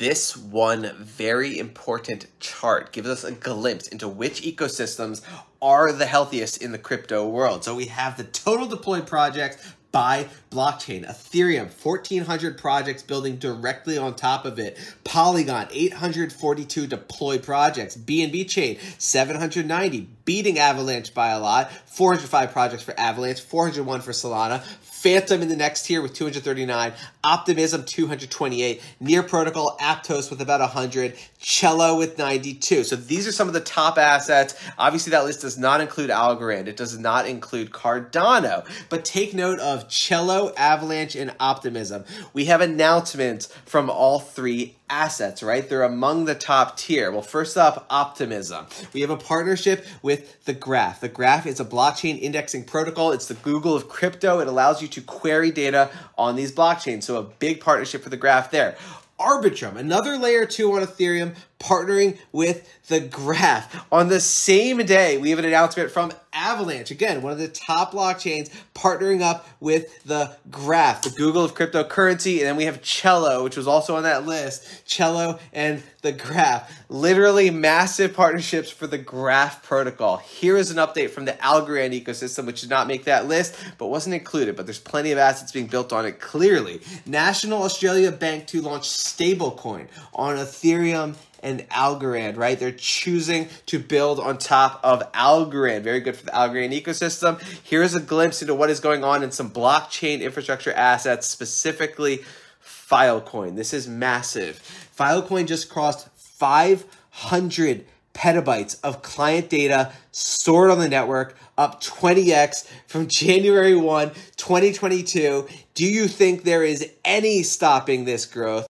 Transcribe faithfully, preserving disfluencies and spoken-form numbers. this one very important chart gives us a glimpse into which ecosystems are the healthiest in the crypto world. So we have the total deployed projects by blockchain. Ethereum, fourteen hundred projects building directly on top of it. Polygon, eight hundred forty-two deployed projects. B N B chain, seven hundred ninety, beating Avalanche by a lot. four hundred five projects for Avalanche, four hundred one for Solana. Phantom in the next tier with two hundred thirty-nine, Optimism two hundred twenty-eight, Near Protocol, Aptos with about one hundred, Celo with ninety-two. So these are some of the top assets. Obviously, that list does not include Algorand. It does not include Cardano. But take note of Celo, Avalanche, and Optimism. We have announcements from all three assets, right? They're among the top tier. Well, first up, Optimism. We have a partnership with The Graph. The Graph is a blockchain indexing protocol. It's the Google of crypto. It allows you to query data on these blockchains. So a big partnership for The Graph there. Arbitrum, another layer two on Ethereum, partnering with The Graph. On the same day, we have an announcement from Avalanche, again, one of the top blockchains, partnering up with The Graph, the Google of cryptocurrency. And then we have Celo, which was also on that list. Celo and The Graph, literally massive partnerships for the Graph protocol. Here is an update from the Algorand ecosystem, which did not make that list, but wasn't included. But there's plenty of assets being built on it, clearly. National Australia Bank to launch stablecoin on Ethereum and Algorand, right? They're choosing to build on top of Algorand. Very good for the Algorand ecosystem. Here's a glimpse into what is going on in some blockchain infrastructure assets, specifically Filecoin. This is massive. Filecoin just crossed five hundred petabytes of client data stored on the network, up twenty X from January first, twenty twenty-two. Do you think there is any stopping this growth?